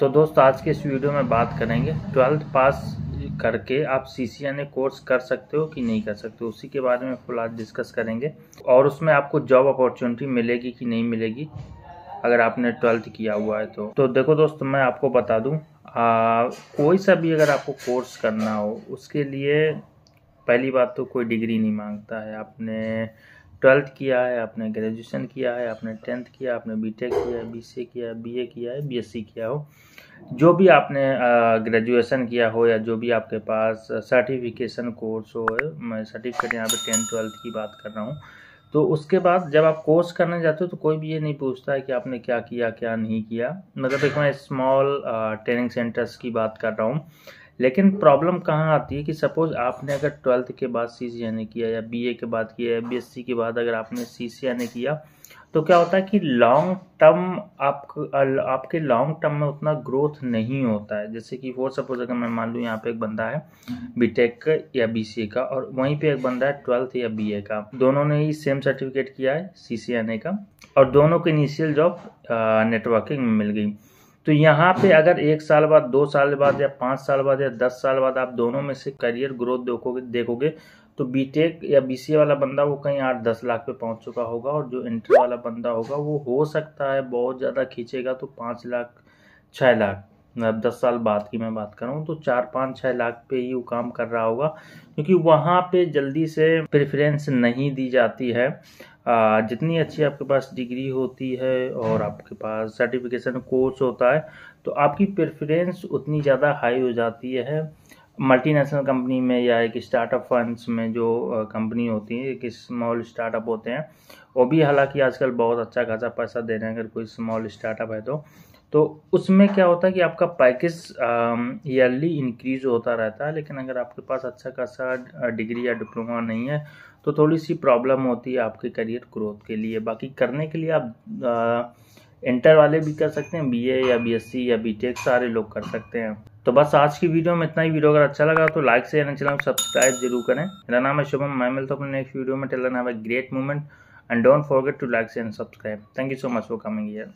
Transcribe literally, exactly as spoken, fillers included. तो दोस्त आज के इस वीडियो में बात करेंगे ट्वेल्थ पास करके आप सीसीएनए कोर्स कर सकते हो कि नहीं कर सकते हो, उसी के बारे में फुल आज डिस्कस करेंगे और उसमें आपको जॉब अपॉर्चुनिटी मिलेगी कि नहीं मिलेगी अगर आपने ट्वेल्थ किया हुआ है तो। तो देखो दोस्त, मैं आपको बता दूं, आ, कोई सा भी अगर आपको कोर्स करना हो उसके लिए पहली बात तो कोई डिग्री नहीं मांगता है। आपने ट्वेल्थ किया है, आपने ग्रेजुएशन किया है, आपने टेंथ किया, आपने बीटेक किया है, बीसीए किया है, बीए किया है, बीएससी किया हो, जो भी आपने ग्रेजुएशन किया हो या जो भी आपके पास सर्टिफिकेशन कोर्स हो, मैं सर्टिफिकेट यहाँ पे टेंथ ट्वेल्थ की बात कर रहा हूँ। तो उसके बाद जब आप कोर्स करने जाते हो तो कोई भी ये नहीं पूछता है कि आपने क्या किया क्या नहीं किया। मतलब एक मैं स्मॉल ट्रेनिंग सेंटर्स की बात कर रहा हूँ, लेकिन प्रॉब्लम कहाँ आती है कि सपोज आपने अगर ट्वेल्थ के बाद सीसीएनए किया या बीए के बाद किया या बीएससी के बाद अगर आपने सीसीएनए किया तो क्या होता है कि लॉन्ग टर्म आप आपके लॉन्ग टर्म में उतना ग्रोथ नहीं होता है। जैसे कि वो सपोज अगर मैं मान लूँ यहाँ पे एक बंदा है बीटेक या बीसीए का और वहीं पे एक बंदा है ट्वेल्थ या बीए का, दोनों ने ही सेम सर्टिफिकेट किया है सीसीएनए का और दोनों को इनिशियल जॉब नेटवर्किंग में मिल गई। तो यहाँ पे अगर एक साल बाद, दो साल बाद या पाँच साल बाद या दस साल बाद आप दोनों में से करियर ग्रोथ देखोगे देखोगे तो बीटेक या बीसीए वाला बंदा वो कहीं आठ दस लाख पे पहुँच चुका होगा और जो इंटर वाला बंदा होगा वो हो सकता है बहुत ज़्यादा खींचेगा तो पाँच लाख छः लाख अब दस साल बाद की मैं बात करूँ तो चार पाँच छः लाख पे ही वो काम कर रहा होगा, क्योंकि वहाँ पे जल्दी से प्रेफरेंस नहीं दी जाती है। जितनी अच्छी आपके पास डिग्री होती है और आपके पास सर्टिफिकेशन कोर्स होता है तो आपकी प्रेफरेंस उतनी ज़्यादा हाई हो जाती है मल्टीनेशनल कंपनी में या एक स्टार्टअप फंड्स में जो कंपनी होती है, एक स्मॉल स्टार्टअप होते हैं वो भी हालांकि आजकल बहुत अच्छा खासा पैसा दे रहे हैं अगर कोई स्मॉल स्टार्टअप है तो तो उसमें क्या होता है कि आपका पैकेज ईयरली इंक्रीज होता रहता है। लेकिन अगर आपके पास अच्छा खासा डिग्री या डिप्लोमा नहीं है तो थोड़ी सी प्रॉब्लम होती है आपके करियर ग्रोथ के लिए। बाकी करने के लिए आप इंटर वाले भी कर सकते हैं, बीए या बीएससी या बीटेक सारे लोग कर सकते हैं। तो बस आज की वीडियो में इतना ही। वीडियो अगर अच्छा लगा तो लाइक से यानी चैनल सब्सक्राइब जरूर करें। मेरा नाम है शुभम, मैं मिलता हूँ अपने नेक्स्ट वीडियो में। Till then have a great moment and don't forget to like and subscribe. Thank you so much for coming here.